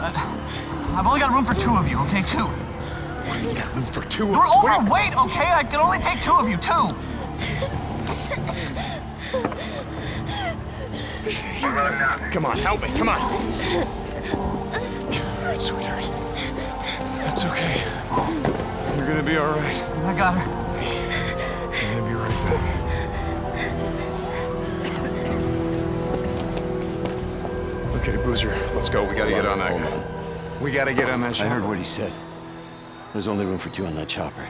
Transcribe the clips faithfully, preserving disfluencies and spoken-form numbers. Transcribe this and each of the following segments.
Uh, I've only got room for two of you, okay? Two. What? You got room for two of you? We're overweight, okay? I can only take two of you, two. Come on, help me, come on. All right, sweetheart. That's okay. You're gonna be all right. I got her. I'm gonna be right back. Okay, Boozer, let's go. We gotta get on that guy. We gotta get on that chopper. I heard what he said. There's only room for two on that chopper.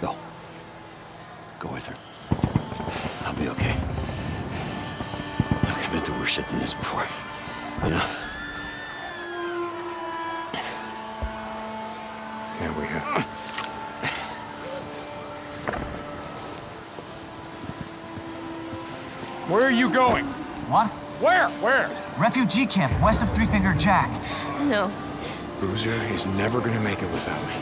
Go. Go with her. I'll be okay. I've been through worse shit than this before. You know? Yeah, we have. Where are you going? What? Where? Where? Refugee camp, west of Three Finger Jack. No. Boozer is never gonna make it without me.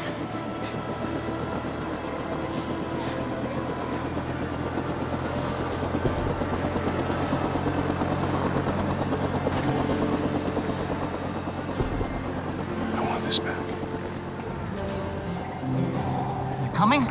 I want this back. You coming? Him.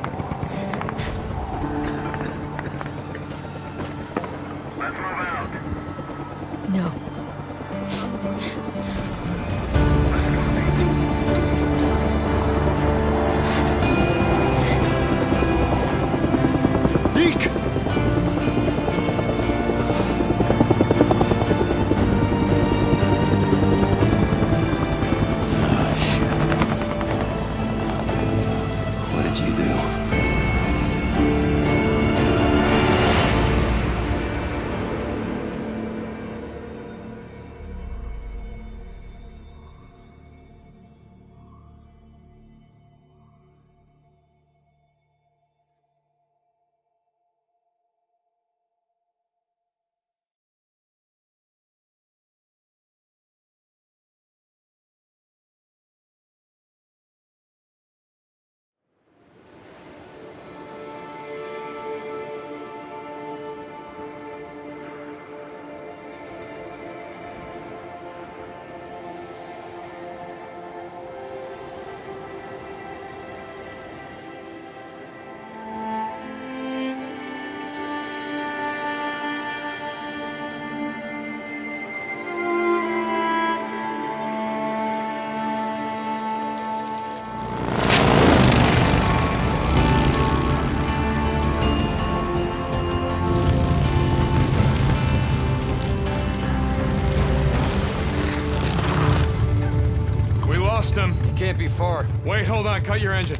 It can't be far. Wait, hold on. Cut your engine.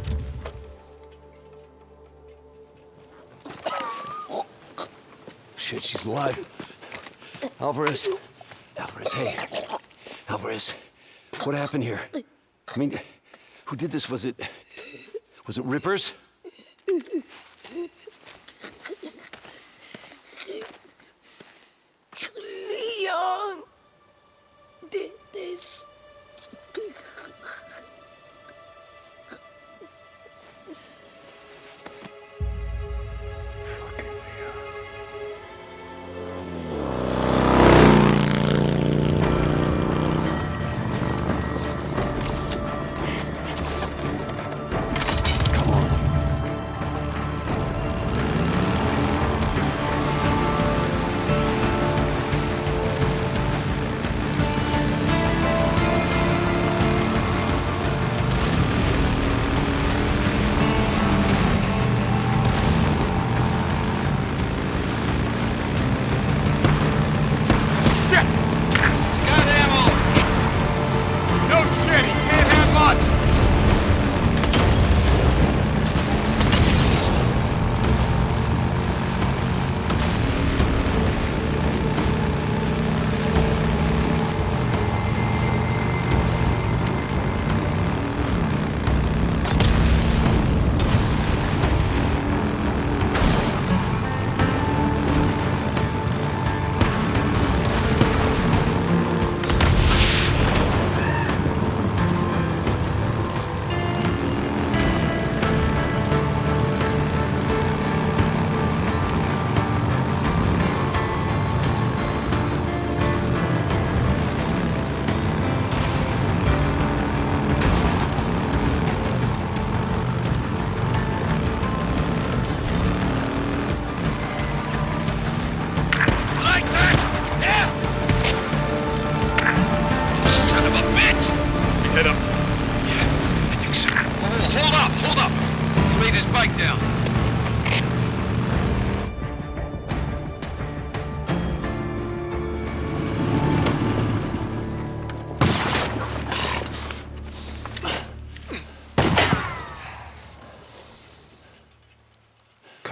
Shit, she's alive. Alvarez. Alvarez, hey. Alvarez, what happened here? I mean, who did this? Was it... Was it Rippers? Leon did this. Come on.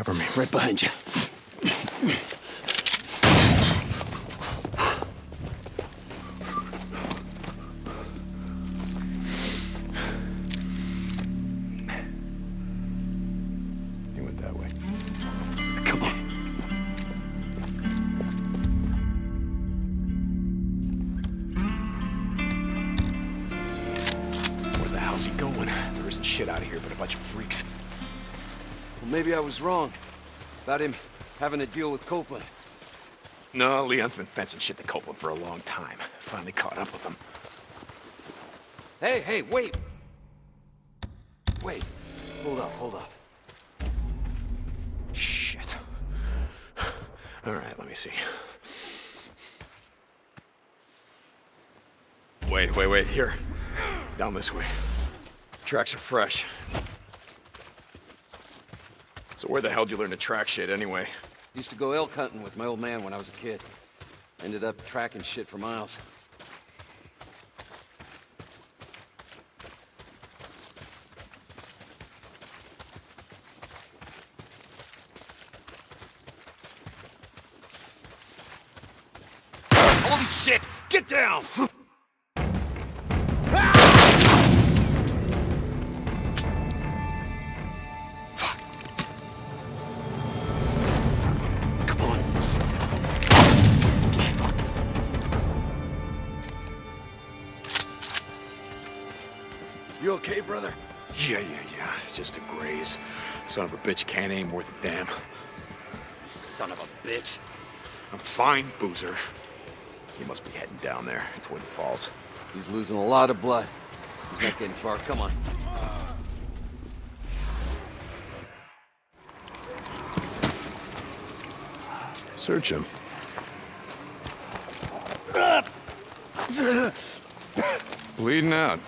Cover me, right behind you. He went that way. Come on. Where the hell's he going? There isn't shit out of here but a bunch of freaks. Maybe I was wrong about him having to deal with Copeland. No, Leon's been fencing shit to Copeland for a long time. Finally caught up with him. Hey, hey, wait! Wait. Hold up, hold up. Shit. All right, let me see. Wait, wait, wait, here. Down this way. Tracks are fresh. So where the hell did you learn to track shit, anyway? Used to go elk hunting with my old man when I was a kid. Ended up tracking shit for miles. Holy shit! Get down! Okay, brother? Yeah, yeah, yeah. Just a graze. Son of a bitch can't aim worth a damn. Son of a bitch. I'm fine, Boozer. He must be heading down there toward the falls. He's losing a lot of blood. He's not getting far. Come on. Search him. Bleeding out.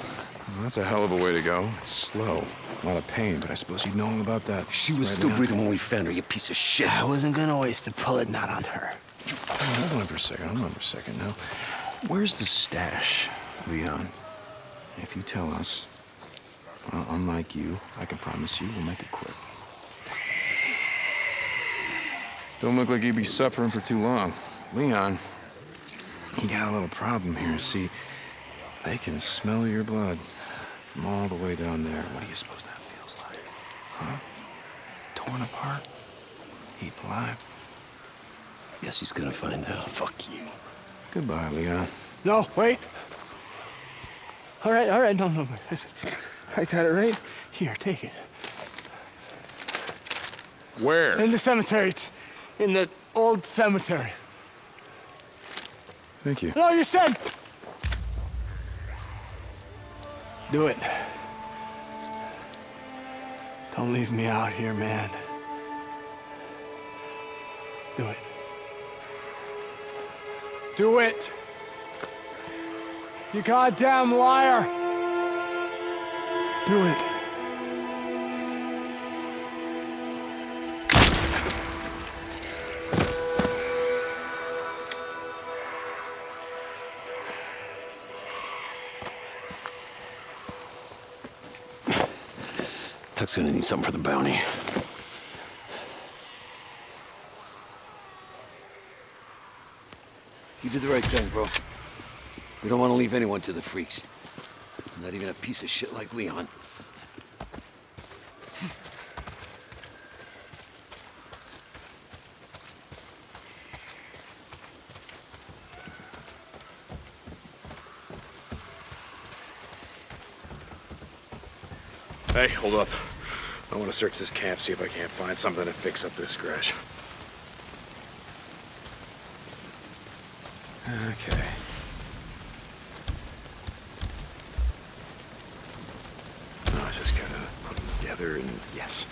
Well, that's a hell of a way to go. It's slow. A lot of pain, but I suppose you'd know all about that. She was right still now. Breathing when we found her, you piece of shit. I wasn't gonna waste the bullet, not on her. Hold on for a second, hold on for a second now. Where's the stash, Leon? If you tell us, well, unlike you, I can promise you we'll make it quick. Don't look like you'd be suffering for too long. Leon, you got a little problem here, see? They can smell your blood from all the way down there. What do you suppose that feels like? Huh? Torn apart? Eaten alive? I guess he's gonna find out. Fuck you. Goodbye, Leon. No, wait. All right, all right, no, no. I got it right here, take it. Where? In the cemetery. It's in the old cemetery. Thank you. No, you said... Do it. Don't leave me out here, man. Do it. Do it! You goddamn liar! Do it. Tuck's gonna need something for the bounty. You did the right thing, bro. We don't want to leave anyone to the freaks. Not even a piece of shit like Leon. Hey, hold up. I want to search this camp, see if I can't find something to fix up this scratch. Okay. I just gotta put them together and... yes.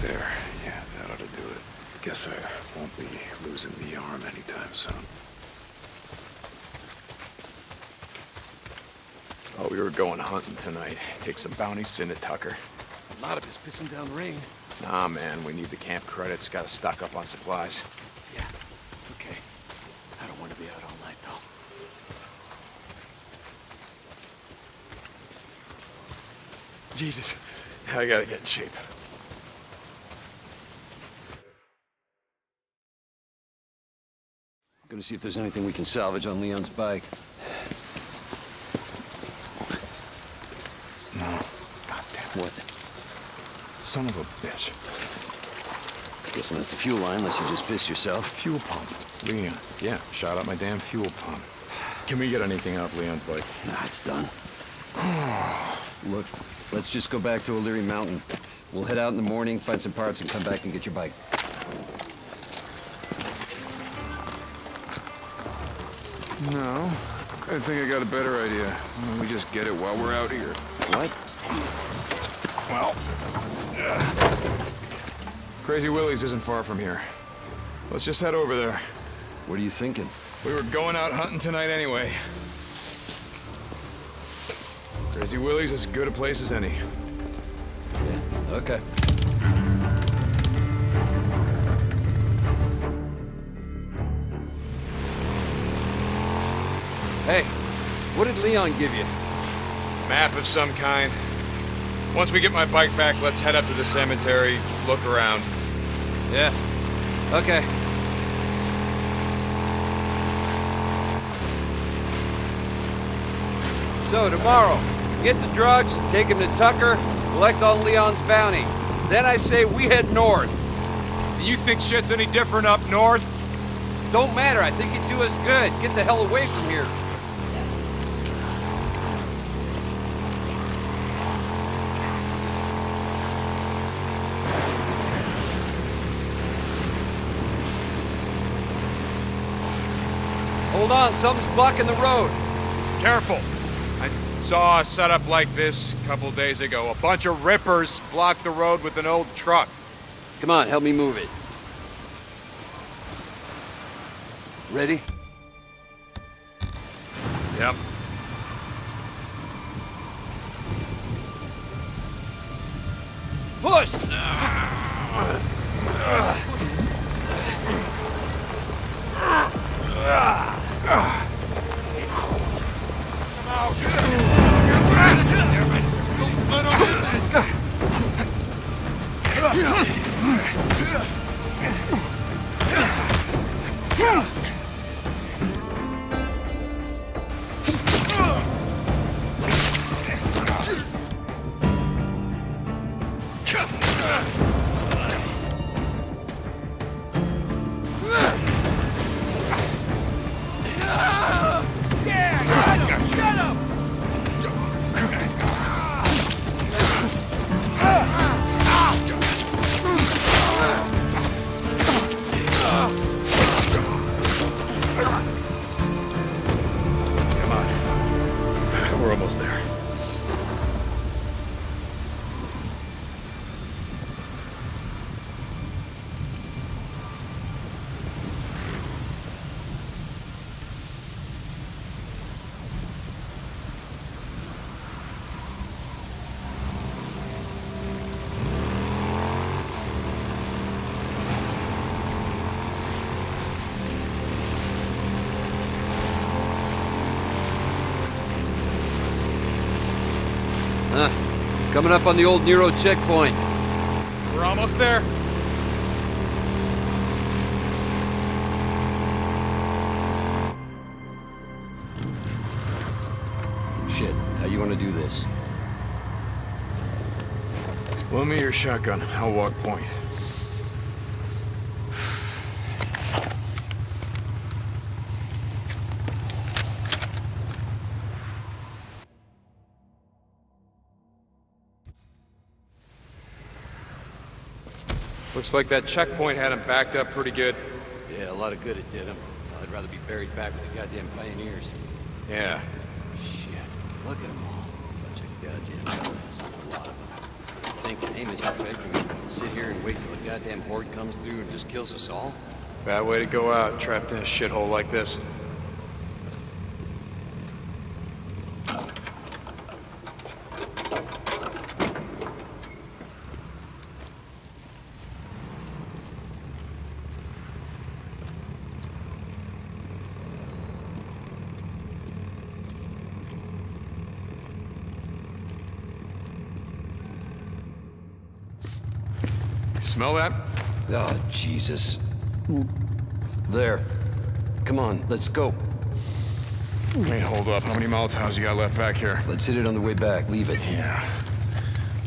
There. Yeah, that ought to do it. Guess I won't be losing the arm anytime soon. Oh, we were going hunting tonight. Take some bounties into Tucker. A lot of it's pissing down rain. Nah, man, we need the camp credits. Gotta stock up on supplies. Yeah, okay. I don't want to be out all night, though. Jesus, I gotta get in shape. Go to see if there's anything we can salvage on Leon's bike. No. Goddamn. What? Son of a bitch. Guessing that's the fuel line, unless you just piss yourself. Fuel pump. Leon. Yeah, shot up my damn fuel pump. Can we get anything out of Leon's bike? Nah, it's done. Look, let's just go back to O'Leary Mountain. We'll head out in the morning, find some parts, and come back and get your bike. No, I think I got a better idea. Why don't we just get it while we're out here? What? Well, uh, Crazy Willie's isn't far from here. Let's just head over there. What are you thinking? We were going out hunting tonight anyway. Crazy Willie's is as good a place as any. Yeah, okay. Hey, what did Leon give you? Map of some kind. Once we get my bike back, let's head up to the cemetery, look around. Yeah, okay. So tomorrow, get the drugs, take him to Tucker, collect all Leon's bounty. Then I say we head north. You think shit's any different up north? Don't matter, I think you'd do us good. Get the hell away from here. Hold on, something's blocking the road. Careful. I saw a setup like this a couple days ago. A bunch of rippers blocked the road with an old truck. Come on, help me move it. Ready? Yep. Push! Coming up on the old Nero checkpoint. We're almost there. Shit, how you want to do this? Loan me your shotgun. I'll walk point. Looks like that checkpoint had him backed up pretty good. Yeah, a lot of good it did him. I'd rather be buried back with the goddamn pioneers. Yeah. Shit. Look at them all. Bunch of goddamn dumbasses, a lot of them. They're thinking, hey, Mister Fred, can we sit here and wait till the goddamn horde comes through and just kills us all? Bad way to go out, trapped in a shithole like this. Smell that? Oh, Jesus. There. Come on, let's go. Wait, hold up. How many Molotovs you got left back here? Let's hit it on the way back. Leave it. Yeah.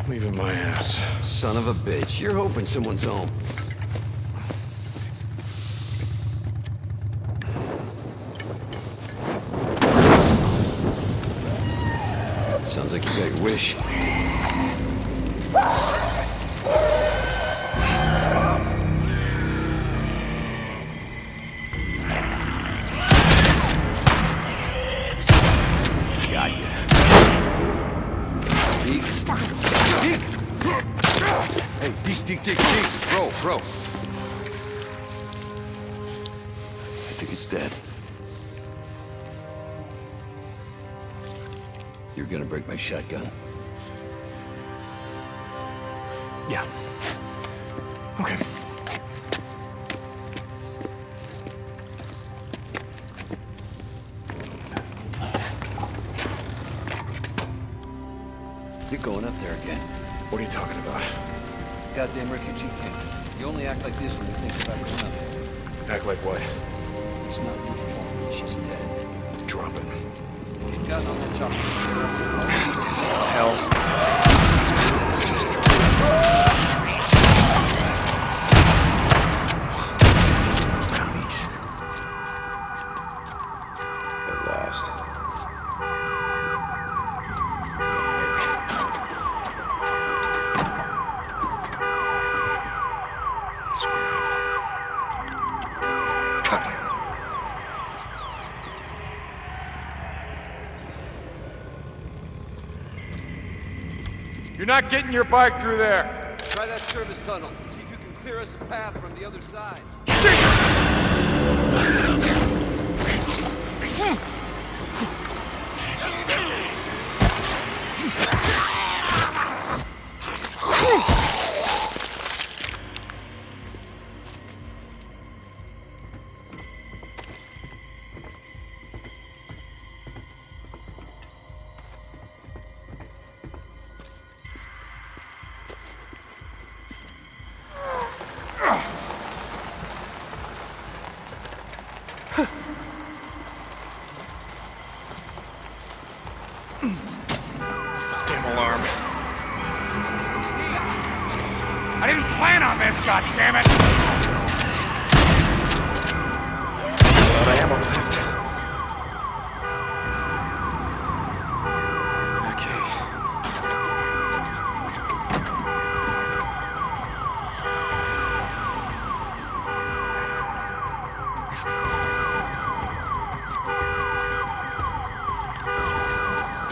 Leaving my ass. Son of a bitch. You're hoping someone's home. Sounds like you got your wish. Bro. I think he's dead. You're gonna break my shotgun. Yeah. Okay. You're going up there again. What are you talking about? Goddamn refugee thing. You only act like this when you think about going up. Act like what? It's not your fault. She's dead. Drop it. You've got off the chocolate syrup. Hell. Just drop it. Brownies. They're lost. You're not getting your bike through there. Try that service tunnel. See if you can clear us a path from the other side.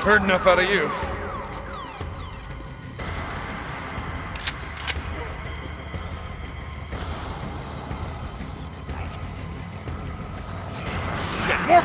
Heard enough out of you. More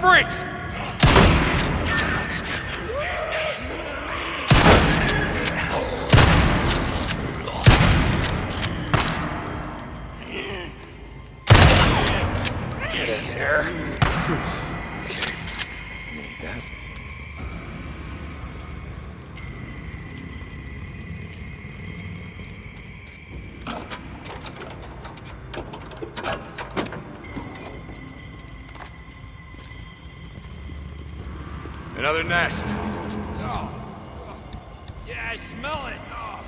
freaks! Another nest. Oh. Yeah, I smell it. Oh.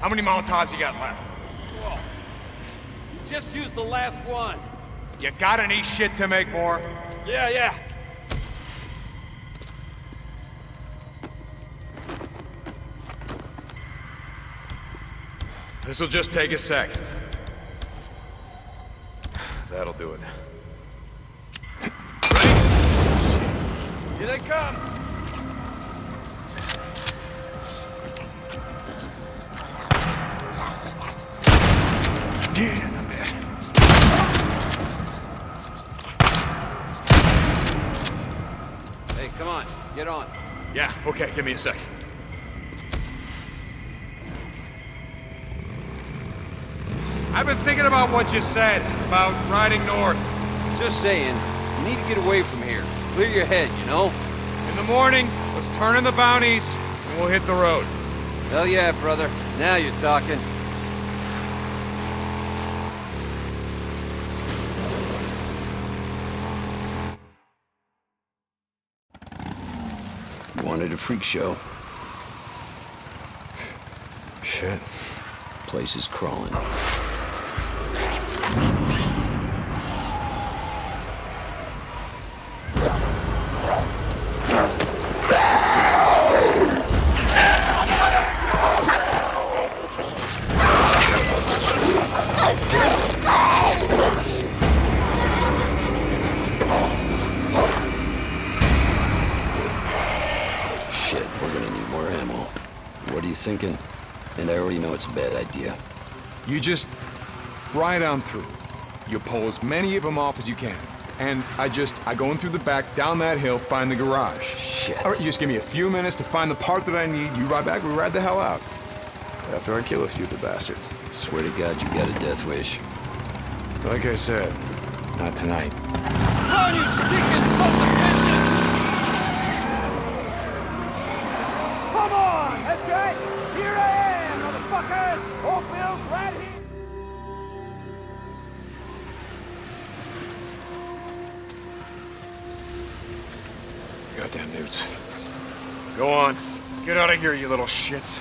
How many Molotovs you got left? Whoa. You just used the last one. You got any shit to make more? Yeah, yeah. This'll just take a sec. That'll do it. Ready? Here they come! Damn. Hey, come on. Get on. Yeah, okay. Give me a sec. I've been thinking about what you said, about riding north. Just saying, you need to get away from here. Clear your head, you know? In the morning, let's turn in the bounties, and we'll hit the road. Hell yeah, brother. Now you're talking. Wanted a freak show. Shit. Place is crawling. Thinking, and I already know it's a bad idea. You just ride on through. You pull as many of them off as you can. And I just, I go in through the back, down that hill, find the garage. Shit. All right, you just give me a few minutes to find the part that I need. You ride back, we ride the hell out. After I kill a few of the bastards. Swear to God, you got a death wish. Like I said, not tonight. Run, you stinking son of a bitches! Come on! That's right! Here I am, motherfuckers! Whole Bill's right here! Goddamn newts. Go on. Get out of here, you little shits.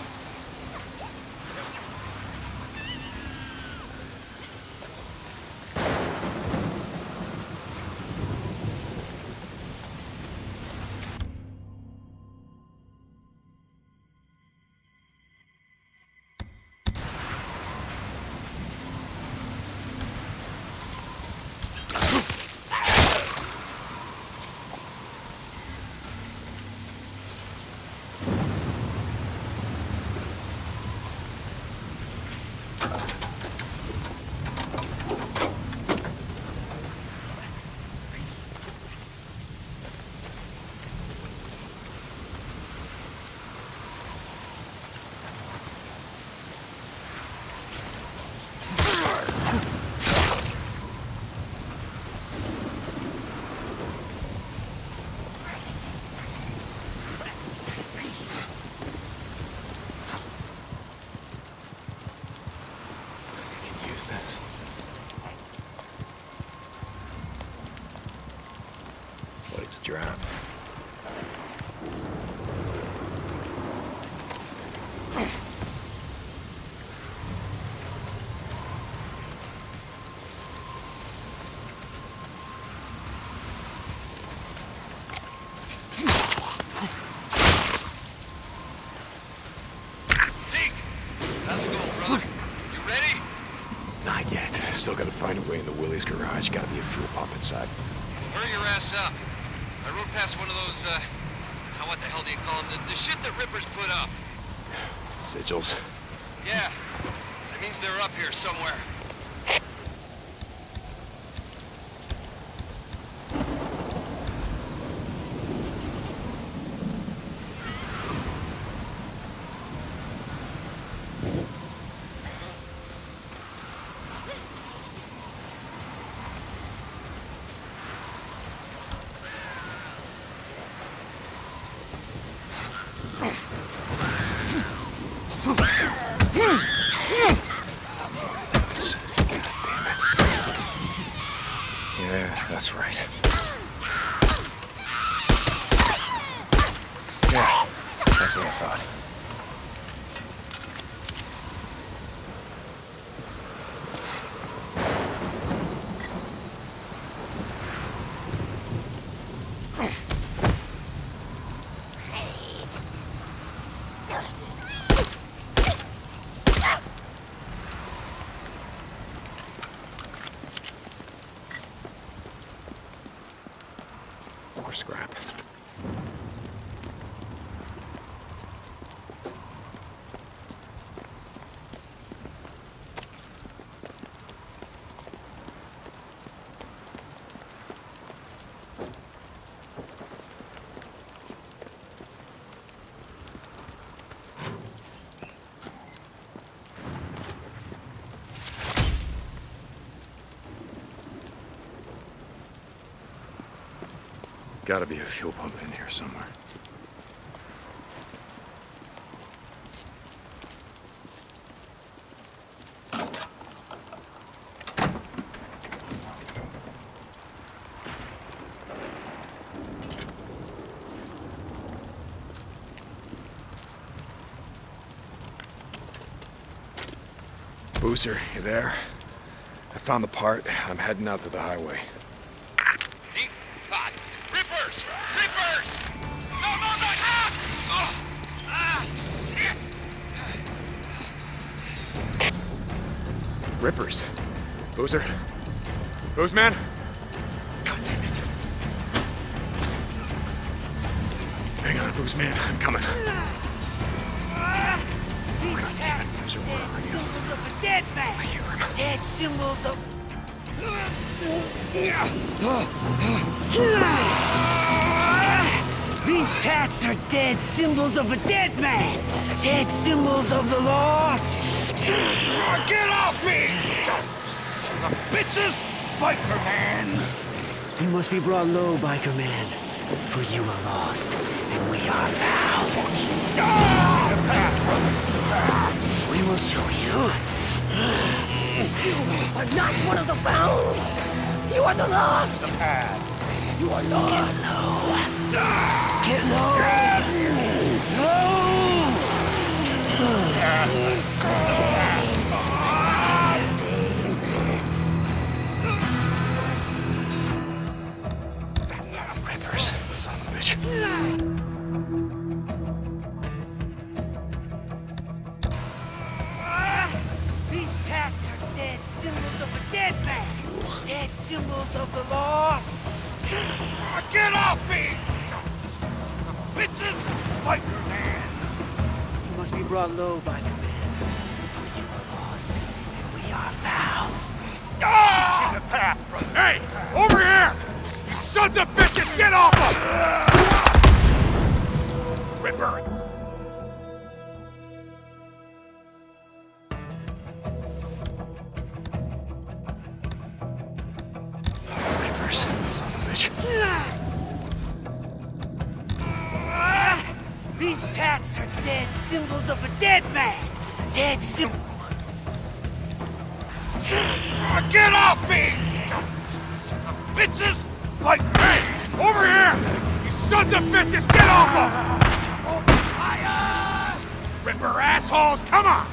Still gotta find a way in the Willie's garage. Gotta be a fuel pump inside. Hurry your ass up. I rode past one of those, uh, what the hell do you call them? The, the shit that Rippers put up. Sigils? Yeah. That means they're up here somewhere. Yes. scrap. Gotta be a fuel pump in here somewhere. Boozer, you there? I found the part. I'm heading out to the highway. Rippers. Boozer. Booze man. God damn it. Hang on, Booze man. I'm coming. God damn it, Boozer. Where are you? Of a dead man. I hear him. Dead symbols of. These tats are dead symbols of a dead man. Dead symbols of the lost. Get off me! Sons of bitches! Biker man! You must be brought low, biker man. For you are lost, and we are found. Ah! We will show you. You are not one of the found! You are the lost! You are lost! Get low! Ah! Get low! Get low! Ah! Rivers, son of a bitch. These tats are dead symbols of a dead man. Dead symbols of the lost. Get off me! Bitches! Biker man! You must be brought low by the man. Found. Ah! The path. Hey! Over here! You sons of bitches, get off us! Ripper! Rippers, son of a bitch. These tats are dead symbols of a dead man! Dead symbols. Get off me! Sons of bitches! Like me! Over here! You sons of bitches! Get off them! O'Brien! Ripper assholes! Come on!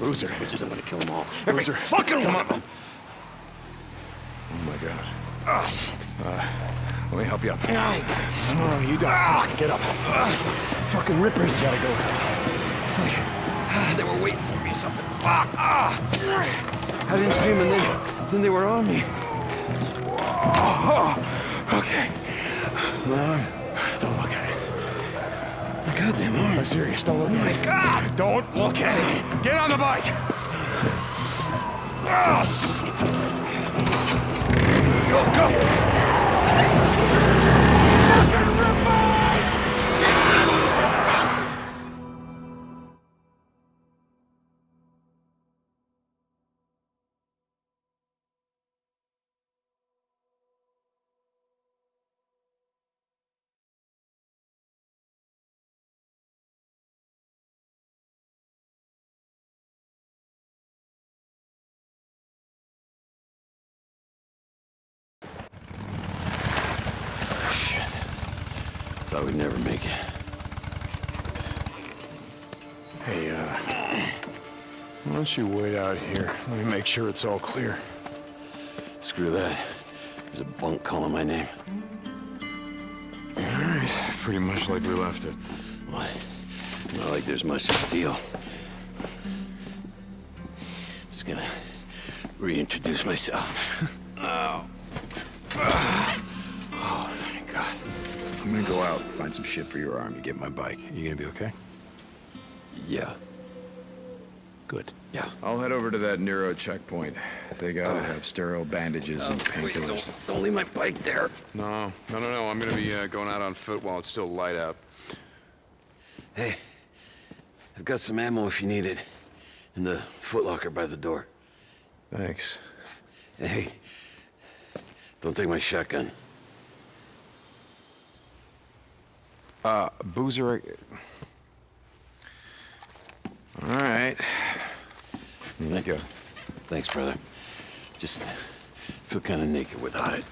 Boozer. Bitches, I'm gonna kill them all. Every Boozer. Fucking one of them! Oh my god. Uh, let me help you up. No, no, no, you don't. Fuck, get up. Uh, fucking Rippers gotta go. It's like uh, they were waiting for me or something. Fuck. Uh, I didn't see them, and then, then they were on me. Whoa. Okay. Leon, don't look at it. My goddamn arm. I'm serious. Don't look at it. Oh my god! Don't look at it. Get on the bike. Oh, shit. Go, go! Get Thought we'd never make it. Hey, uh, why don't you wait out here? Let me make sure it's all clear. Screw that. There's a bunk calling my name. All right, pretty much like we left it. Why? Not like there's much to steal. Just gonna reintroduce myself. Oh. Oh, thank God. I'm gonna go out, find some shit for your arm to get my bike. Are you gonna be okay? Yeah. Good. Yeah. I'll head over to that Nero checkpoint. They gotta uh, have sterile bandages uh, and painkillers. Don't, don't leave my bike there. No, no, no, no. I'm gonna be uh, going out on foot while it's still light out. Hey, I've got some ammo if you need it. In the footlocker by the door. Thanks. Hey, don't take my shotgun. Uh, Boozer... All right. Here Thank you. Go. Thanks, brother. Just feel kind of naked without it.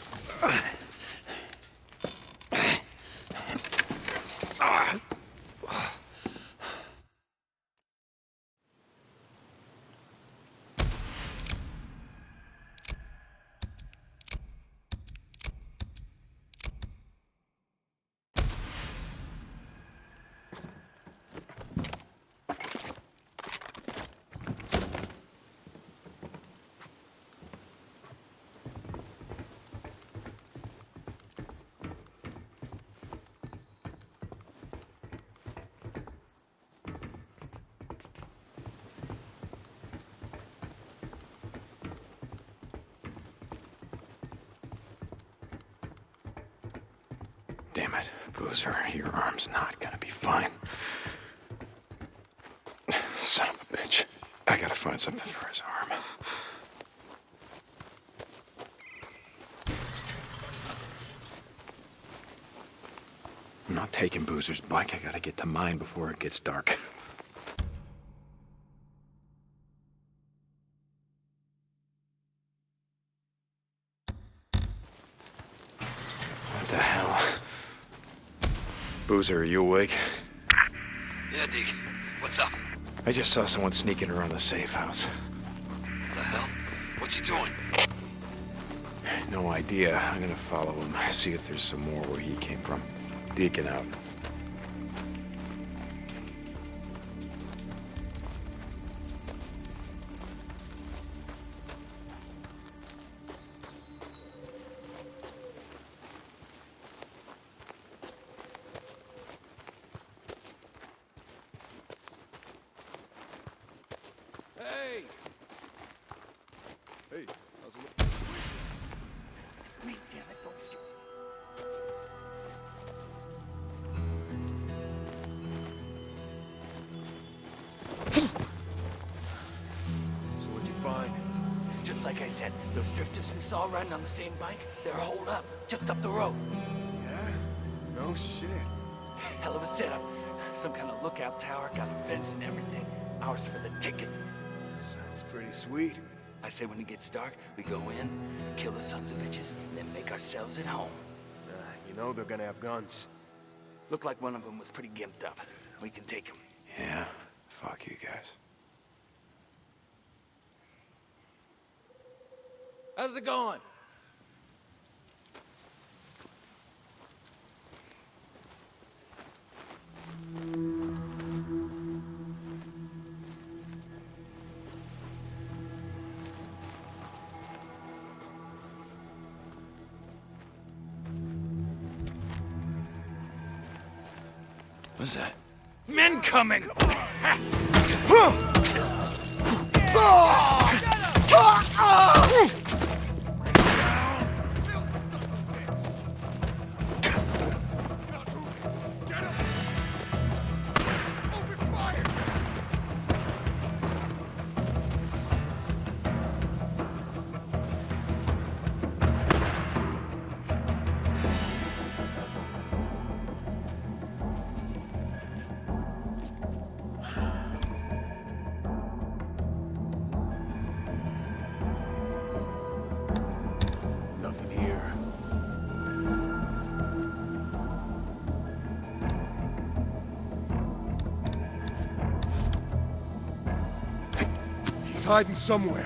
Damn it, Boozer, your arm's not gonna be fine. Son of a bitch. I gotta find something for his arm. I'm not taking Boozer's bike. I gotta get to mine before it gets dark. Boozer, are you awake? Yeah, Deacon. What's up? I just saw someone sneaking around the safe house. What the hell? What's he doing? No idea. I'm gonna follow him, see if there's some more where he came from. Deacon out. On the same bike, they're holed up, just up the road. Yeah? No shit. Hell of a setup. Some kind of lookout tower, got a fence and everything. Ours for the ticket. Sounds pretty sweet. I say when it gets dark, we go in, kill the sons of bitches, and then make ourselves at home. Uh, you know they're gonna have guns. Looked like one of them was pretty gimped up. We can take him. Yeah, fuck you guys. How's it going? What's that? Men coming! Hiding somewhere.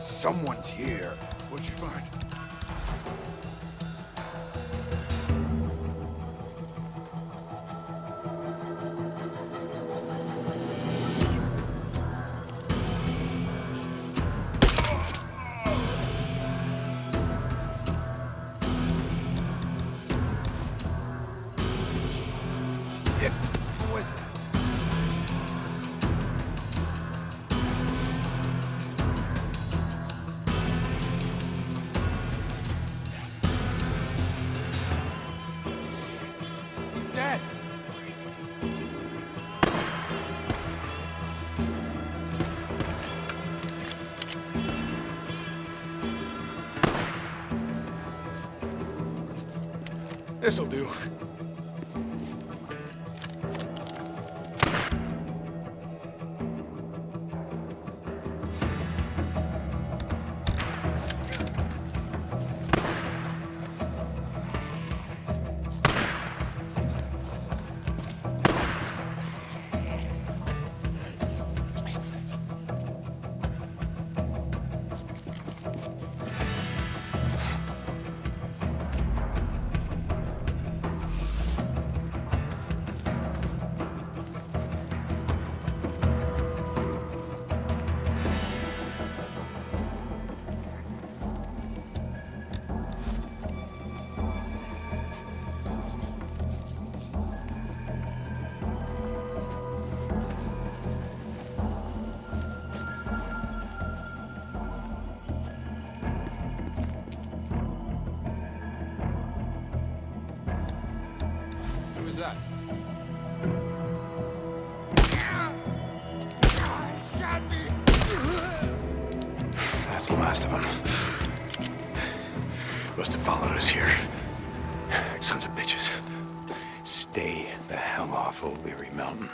Someone's here. What'd you find? This'll do. That's the last of them. Must have followed us here. Sons of bitches. Stay the hell off O'Leary Mountain.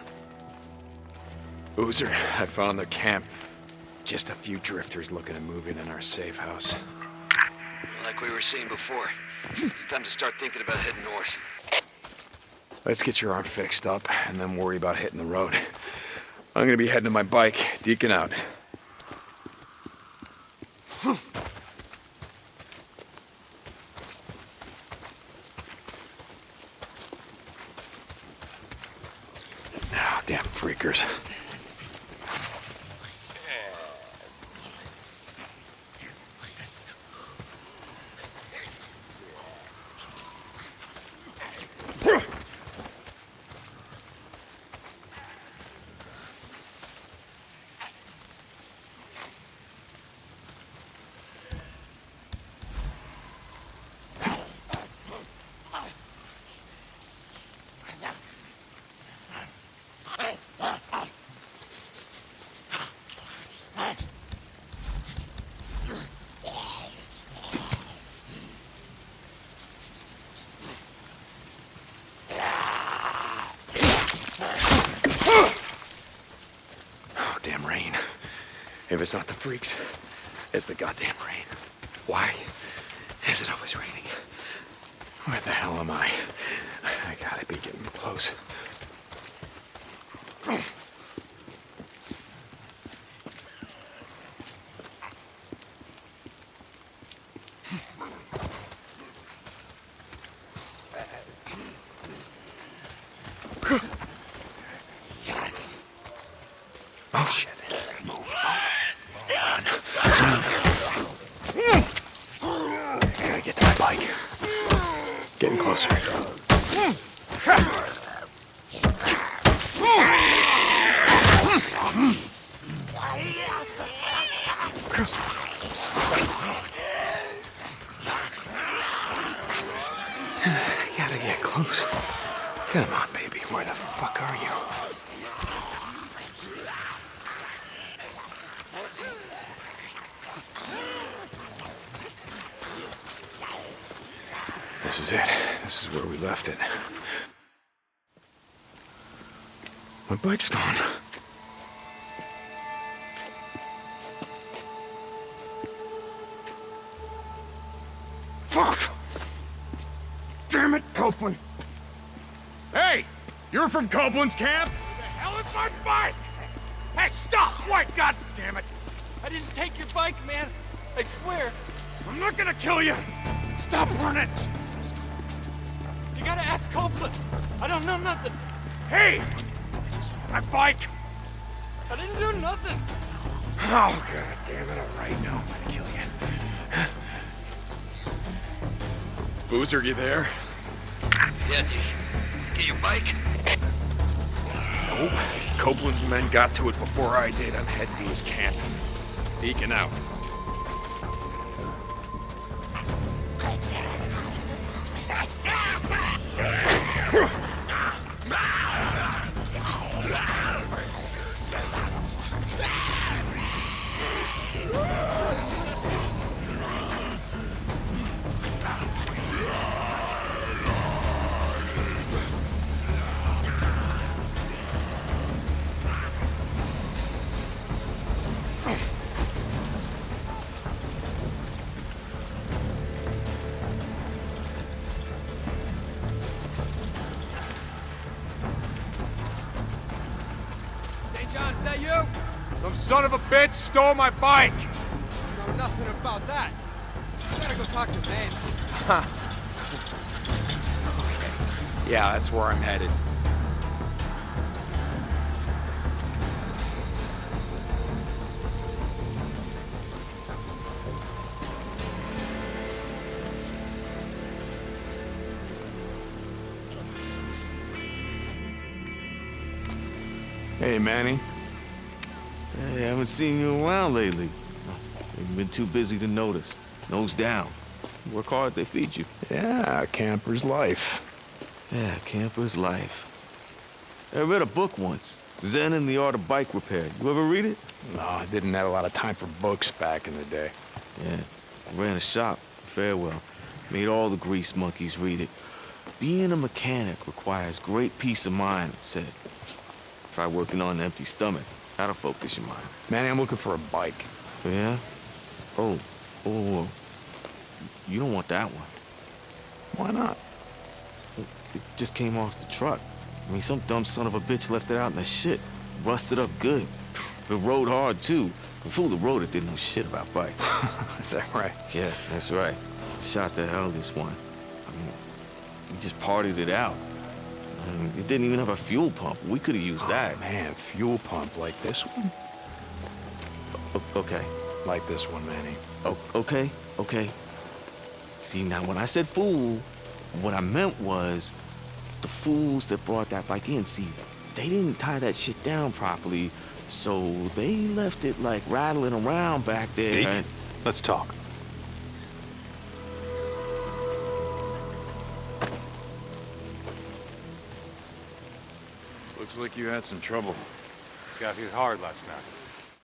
Boozer, I found the camp. Just a few drifters looking to move in in our safe house. Like we were seeing before, it's time to start thinking about heading north. Let's get your arm fixed up and then worry about hitting the road. I'm gonna be heading to my bike. Deacon out. Freakers. If it's not the freaks, it's the goddamn rain. Why is it always raining? Where the hell am I? I gotta be getting close. This is it. This is where we left it. My bike's gone. Fuck! Damn it, Copeland! Hey! You're from Copeland's camp? Where the hell is my bike? Hey, stop! Wait, god damn it! I didn't take your bike, man. I swear. I'm not gonna kill you. Stop running. Jesus Christ. You gotta ask Copeland. I don't know nothing. Hey! I just want my bike. I didn't do nothing. Oh, God damn it. All right, now I'm gonna kill you. Boozer, you there? Yeah, D. Get your bike? Nope. Copeland's men got to it before I did. I'm heading to his camp. Deacon out. Son of a bitch stole my bike! I know nothing about that. You gotta go talk to Manny. Huh. Okay. Yeah, that's where I'm headed. Hey, Manny. Hey, I haven't seen you in a while lately. They've been too busy to notice. Nose down. Work hard, they feed you. Yeah, camper's life. Yeah, camper's life. I read a book once, Zen and the Art of Bike Repair. You ever read it? No, I didn't have a lot of time for books back in the day. Yeah, I ran a shop, Farewell. Made all the grease monkeys read it. Being a mechanic requires great peace of mind, it said. Try working on an empty stomach. How to focus your mind. Manny, I'm looking for a bike. Yeah? Oh, oh, oh. You don't want that one. Why not? It, it just came off the truck. I mean, some dumb son of a bitch left it out in the shit. Rusted up good. It rode hard, too. The fool that rode it didn't know shit about bikes. Is that right? Yeah, that's right. Shot the hell this one. I mean, we just partied it out. Um, it didn't even have a fuel pump. We could have used oh, that. Man, fuel pump like this one? O okay. Like this one, Manny. Oh, okay, okay. See, now when I said fool, what I meant was the fools that brought that bike in, see, they didn't tie that shit down properly, so they left it, like, rattling around back there. Deacon, let's talk. Looks like you had some trouble. Got hit hard last night.